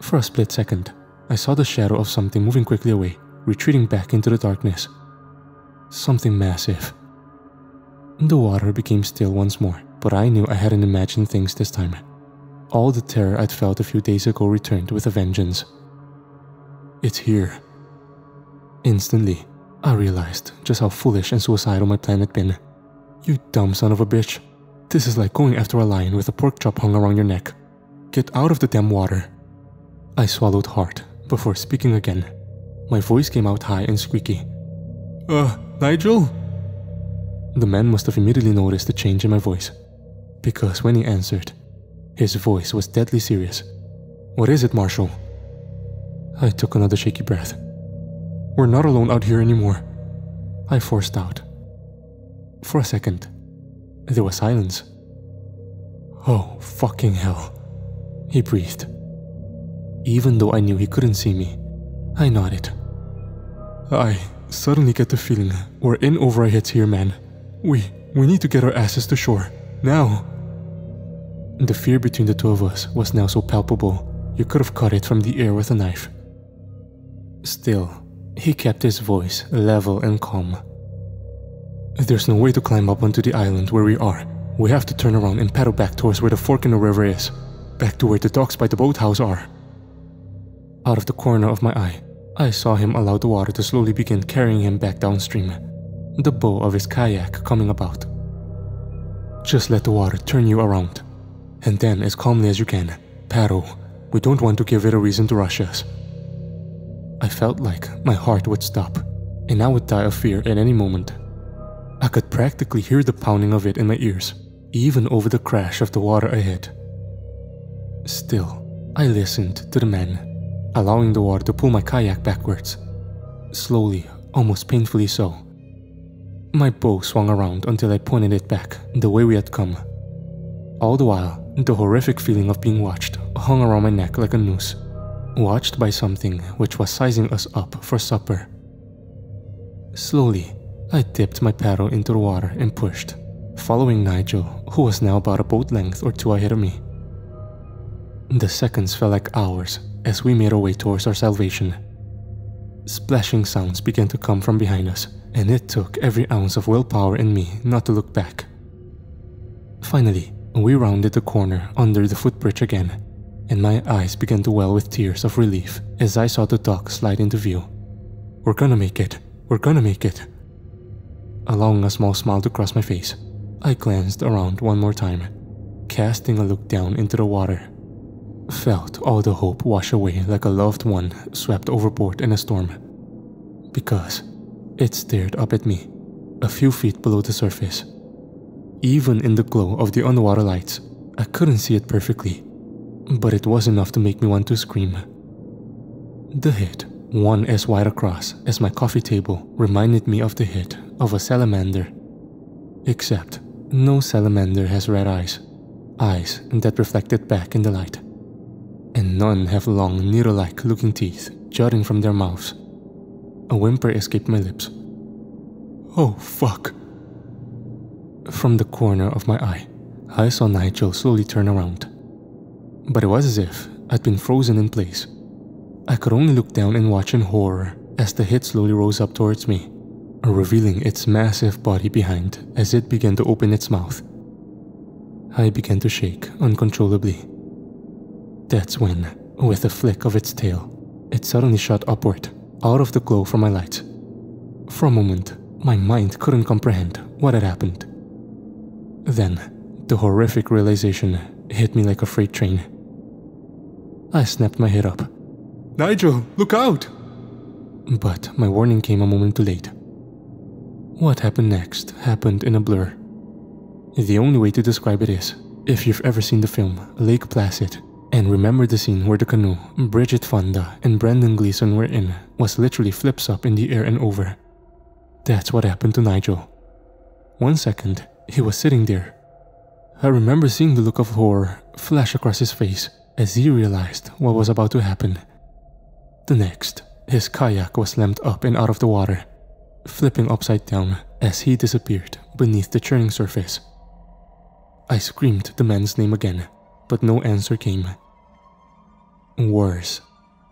For a split second, I saw the shadow of something moving quickly away, retreating back into the darkness. Something massive. The water became still once more, but I knew I hadn't imagined things this time. All the terror I'd felt a few days ago returned with a vengeance. It's here. Instantly, I realized just how foolish and suicidal my plan had been. You dumb son of a bitch. This is like going after a lion with a pork chop hung around your neck. Get out of the damn water. I swallowed hard before speaking again. My voice came out high and squeaky. Uh, Nigel? The man must have immediately noticed the change in my voice, because when he answered, his voice was deadly serious. What is it, Marshall? I took another shaky breath. We're not alone out here anymore, I forced out. For a second, there was silence. Oh, fucking hell, he breathed. Even though I knew he couldn't see me, I nodded. I suddenly get the feeling we're in over our heads here, man. We, we need to get our asses to shore. Now. The fear between the two of us was now so palpable, you could have cut it from the air with a knife. Still, he kept his voice level and calm. There's no way to climb up onto the island where we are. We have to turn around and paddle back towards where the fork in the river is. Back to where the docks by the boathouse are. Out of the corner of my eye, I saw him allow the water to slowly begin carrying him back downstream, the bow of his kayak coming about. Just let the water turn you around, and then as calmly as you can, paddle. We don't want to give it a reason to rush us. I felt like my heart would stop, and I would die of fear at any moment. I could practically hear the pounding of it in my ears, even over the crash of the water ahead. Still, I listened to the man, allowing the water to pull my kayak backwards. Slowly, almost painfully so. My bow swung around until I pointed it back, the way we had come. All the while, the horrific feeling of being watched hung around my neck like a noose, watched by something which was sizing us up for supper. Slowly, I dipped my paddle into the water and pushed, following Nigel, who was now about a boat length or two ahead of me. The seconds felt like hours as we made our way towards our salvation. Splashing sounds began to come from behind us, and it took every ounce of willpower in me not to look back. Finally, we rounded the corner under the footbridge again, and my eyes began to well with tears of relief as I saw the dock slide into view. We're gonna make it. We're gonna make it. Allowing a small smile to cross my face, I glanced around one more time, casting a look down into the water. Felt all the hope wash away like a loved one swept overboard in a storm. Because it stared up at me, a few feet below the surface. Even in the glow of the underwater lights, I couldn't see it perfectly, but it was enough to make me want to scream. The head, one as wide across as my coffee table, reminded me of the head of a salamander. Except, no salamander has red eyes, eyes that reflected back in the light. And none have long, needle-like looking teeth jutting from their mouths. A whimper escaped my lips. Oh, fuck. From the corner of my eye, I saw Nigel slowly turn around. But it was as if I'd been frozen in place. I could only look down and watch in horror as the head slowly rose up towards me, revealing its massive body behind as it began to open its mouth. I began to shake uncontrollably. That's when, with a flick of its tail, it suddenly shot upward, out of the glow from my lights. For a moment, my mind couldn't comprehend what had happened. Then, the horrific realization hit me like a freight train. I snapped my head up. Nigel, look out! But my warning came a moment too late. What happened next happened in a blur. The only way to describe it is, if you've ever seen the film Lake Placid, and remember the scene where the canoe Bridget Fonda and Brendan Gleeson were in was literally flips up in the air and over. That's what happened to Nigel. One second, he was sitting there. I remember seeing the look of horror flash across his face as he realized what was about to happen. The next, his kayak was slammed up and out of the water, flipping upside down as he disappeared beneath the churning surface. I screamed the man's name again, but no answer came. Worse,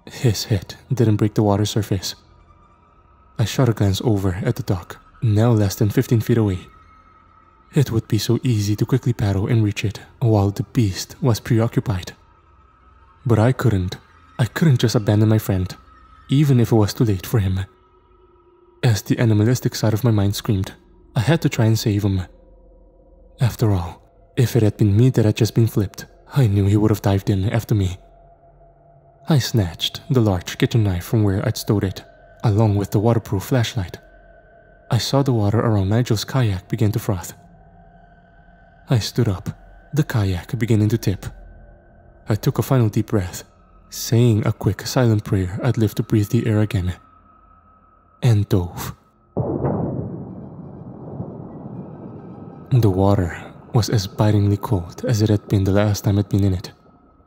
his head didn't break the water surface. I shot a glance over at the dock, now less than fifteen feet away. It would be so easy to quickly paddle and reach it while the beast was preoccupied. But I couldn't. I couldn't just abandon my friend, even if it was too late for him. As the animalistic side of my mind screamed, I had to try and save him. After all, if it had been me that had just been flipped, I knew he would have dived in after me. I snatched the large kitchen knife from where I'd stowed it, along with the waterproof flashlight. I saw the water around Nigel's kayak begin to froth. I stood up, the kayak beginning to tip. I took a final deep breath, saying a quick silent prayer I'd live to breathe the air again, and dove. The water was as bitingly cold as it had been the last time I'd been in it,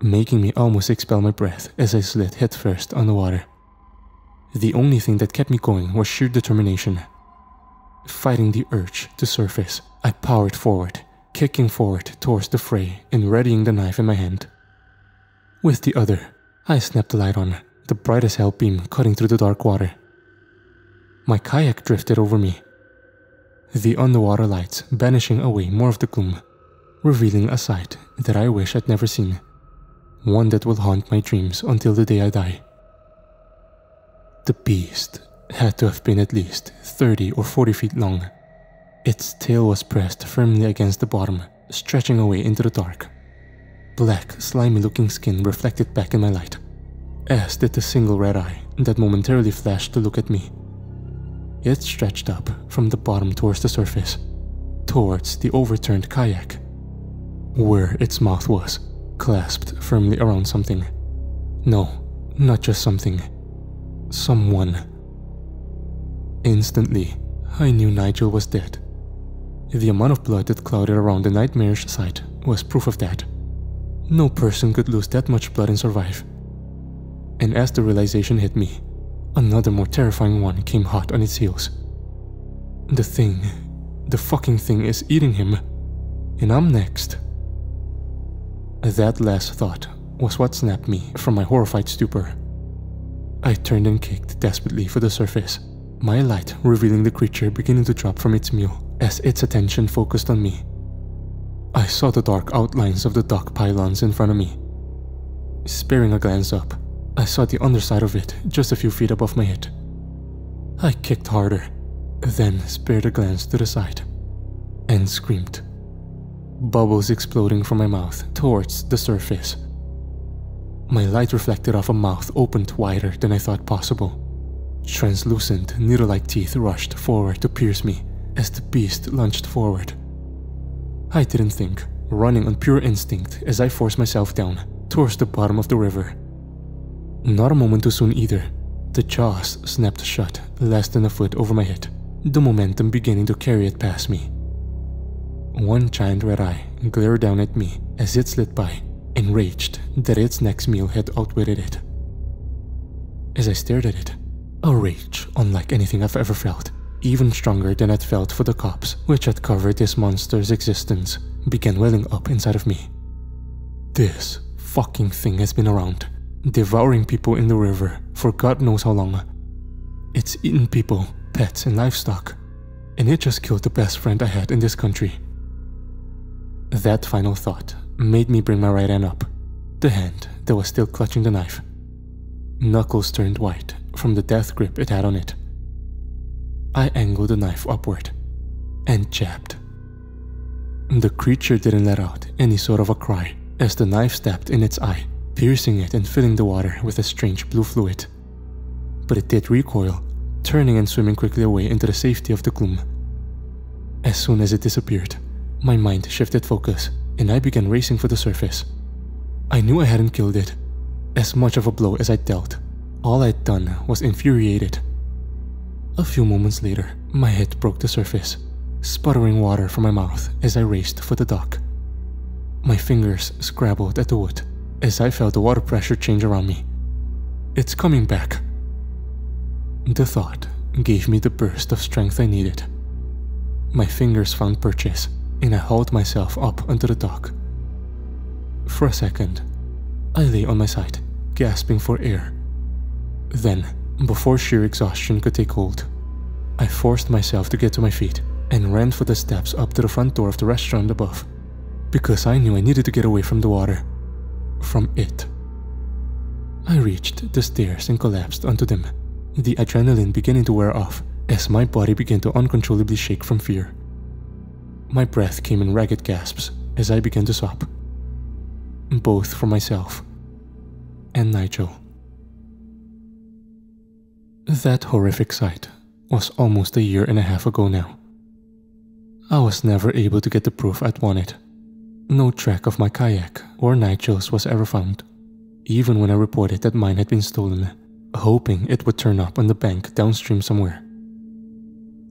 making me almost expel my breath as I slid headfirst on the water. The only thing that kept me going was sheer determination. Fighting the urge to surface, I powered forward, kicking forward towards the fray and readying the knife in my hand. With the other, I snapped the light on, the bright as hell beam cutting through the dark water. My kayak drifted over me, the underwater lights banishing away more of the gloom, revealing a sight that I wish I'd never seen, one that will haunt my dreams until the day I die. The beast had to have been at least thirty or forty feet long. Its tail was pressed firmly against the bottom, stretching away into the dark. Black, slimy-looking skin reflected back in my light, as did the single red eye that momentarily flashed to look at me. It stretched up from the bottom towards the surface, towards the overturned kayak, where its mouth was, clasped firmly around something. No, not just something. Someone. Instantly, I knew Nigel was dead. The amount of blood that clouded around the nightmarish sight was proof of that. No person could lose that much blood and survive. And as the realization hit me, another more terrifying one came hot on its heels. The thing, the fucking thing is eating him, and I'm next. That last thought was what snapped me from my horrified stupor. I turned and kicked desperately for the surface, my light revealing the creature beginning to drop from its meal as its attention focused on me. I saw the dark outlines of the dock pylons in front of me. Sparing a glance up, I saw the underside of it just a few feet above my head. I kicked harder, then spared a glance to the side, and screamed, bubbles exploding from my mouth towards the surface. My light reflected off a mouth opened wider than I thought possible. Translucent, needle-like teeth rushed forward to pierce me as the beast lunged forward. I didn't think, running on pure instinct as I forced myself down towards the bottom of the river. Not a moment too soon either, the jaws snapped shut less than a foot over my head, the momentum beginning to carry it past me. One giant red eye glared down at me as it slid by, enraged that its next meal had outwitted it. As I stared at it, a rage unlike anything I've ever felt, even stronger than I'd felt for the cops which had covered this monster's existence, began welling up inside of me. This fucking thing has been around, devouring people in the river for God knows how long. It's eaten people, pets, and livestock, and it just killed the best friend I had in this country. That final thought made me bring my right hand up, the hand that was still clutching the knife. Knuckles turned white from the death grip it had on it. I angled the knife upward and jabbed. The creature didn't let out any sort of a cry as the knife stabbed in its eye, piercing it and filling the water with a strange blue fluid. But it did recoil, turning and swimming quickly away into the safety of the gloom. As soon as it disappeared, my mind shifted focus, and I began racing for the surface. I knew I hadn't killed it. As much of a blow as I dealt, all I'd done was infuriated. A few moments later, my head broke the surface, sputtering water from my mouth as I raced for the dock. My fingers scrabbled at the wood as I felt the water pressure change around me. It's coming back. The thought gave me the burst of strength I needed. My fingers found purchase, and I hauled myself up onto the dock. For a second, I lay on my side, gasping for air. Then, before sheer exhaustion could take hold, I forced myself to get to my feet and ran for the steps up to the front door of the restaurant above, because I knew I needed to get away from the water, from it. I reached the stairs and collapsed onto them, the adrenaline beginning to wear off as my body began to uncontrollably shake from fear. My breath came in ragged gasps as I began to sob, both for myself and Nigel. That horrific sight was almost a year and a half ago now. I was never able to get the proof I'd wanted. No track of my kayak or Nigel's was ever found, even when I reported that mine had been stolen, hoping it would turn up on the bank downstream somewhere.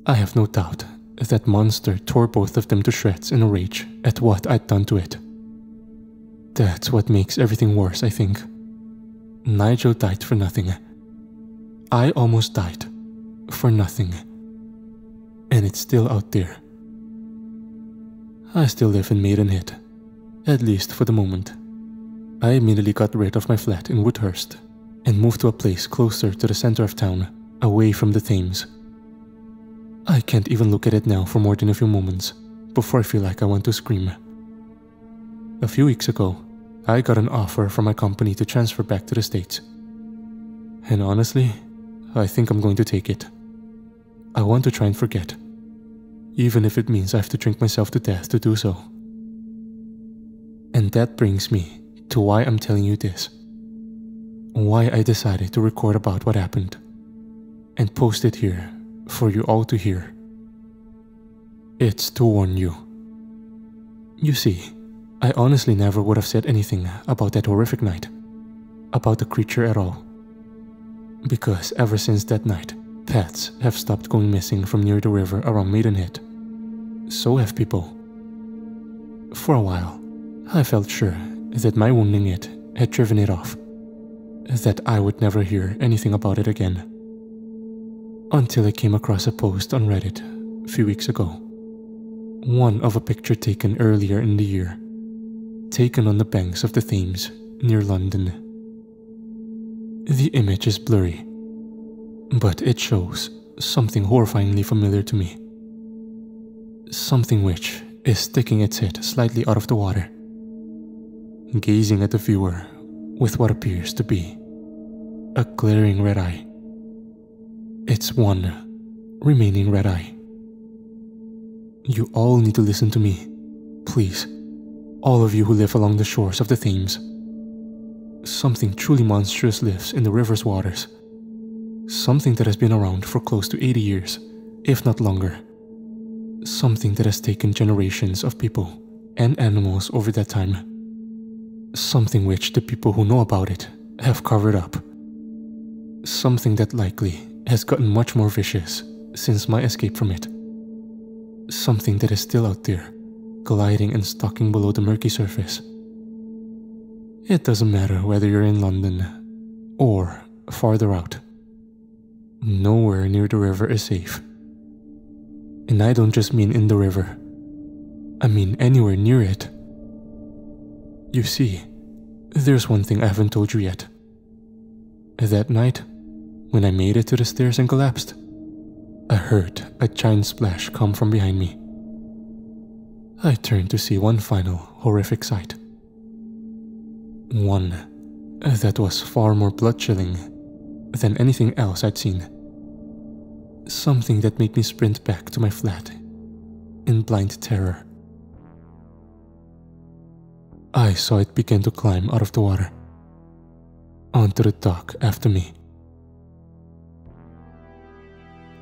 I have no doubt that monster tore both of them to shreds in a rage at what I'd done to it. That's what makes everything worse, I think. Nigel died for nothing. I almost died for nothing, and it's still out there. I still live in Maidenhead, at least for the moment. I immediately got rid of my flat in Woodhurst and moved to a place closer to the center of town, away from the Thames. I can't even look at it now for more than a few moments before I feel like I want to scream. A few weeks ago, I got an offer from my company to transfer back to the States. And honestly, I think I'm going to take it. I want to try and forget, even if it means I have to drink myself to death to do so. And that brings me to why I'm telling you this. Why I decided to record about what happened and post it here for you all to hear. It's to warn you. You see, I honestly never would have said anything about that horrific night, about the creature at all. Because ever since that night, paths have stopped going missing from near the river around Maidenhead. So have people. For a while, I felt sure that my wounding it had driven it off, that I would never hear anything about it again. Until I came across a post on Reddit a few weeks ago. One of a picture taken earlier in the year, taken on the banks of the Thames near London. The image is blurry, but it shows something horrifyingly familiar to me. Something which is sticking its head slightly out of the water, gazing at the viewer with what appears to be a glaring red eye. It's one remaining red eye. You all need to listen to me, please. All of you who live along the shores of the Thames. Something truly monstrous lives in the river's waters. Something that has been around for close to eighty years, if not longer. Something that has taken generations of people and animals over that time. Something which the people who know about it have covered up. Something that likely has gotten much more vicious since my escape from it. Something that is still out there, gliding and stalking below the murky surface. It doesn't matter whether you're in London or farther out. Nowhere near the river is safe. And I don't just mean in the river. I mean anywhere near it. You see, there's one thing I haven't told you yet. That night, when I made it to the stairs and collapsed, I heard a giant splash come from behind me. I turned to see one final horrific sight. One that was far more blood-chilling than anything else I'd seen. Something that made me sprint back to my flat in blind terror. I saw it begin to climb out of the water, onto the dock after me.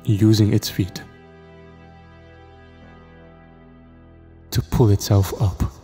Using its feet to pull itself up.